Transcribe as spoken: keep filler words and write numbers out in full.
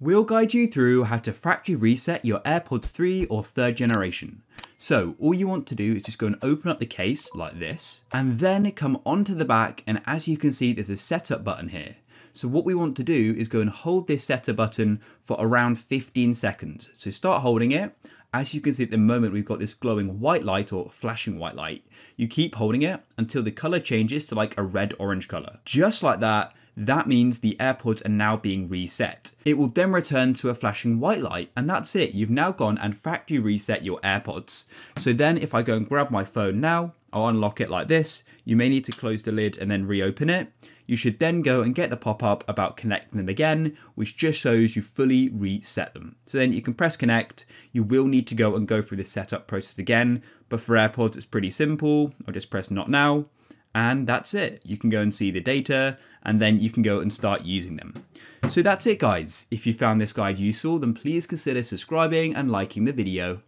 We'll guide you through how to factory reset your AirPods three or third generation. So all you want to do is just go and open up the case like this, and then come onto the back, and as you can see there's a setup button here. So what we want to do is go and hold this setup button for around fifteen seconds. So start holding it. As you can see at the moment we've got this glowing white light or flashing white light. You keep holding it until the color changes to like a red-orange color. Just like that. That means the AirPods are now being reset. It will then return to a flashing white light, and that's it. You've now gone and factory reset your AirPods. So then if I go and grab my phone now, I'll unlock it like this. You may need to close the lid and then reopen it. You should then go and get the pop-up about connecting them again, which just shows you fully reset them. So then you can press connect. You will need to go and go through the setup process again, but for AirPods, it's pretty simple. I'll just press not now. And that's it. You can go and see the data, and then you can go and start using them. So that's it, guys. If you found this guide useful, then please consider subscribing and liking the video.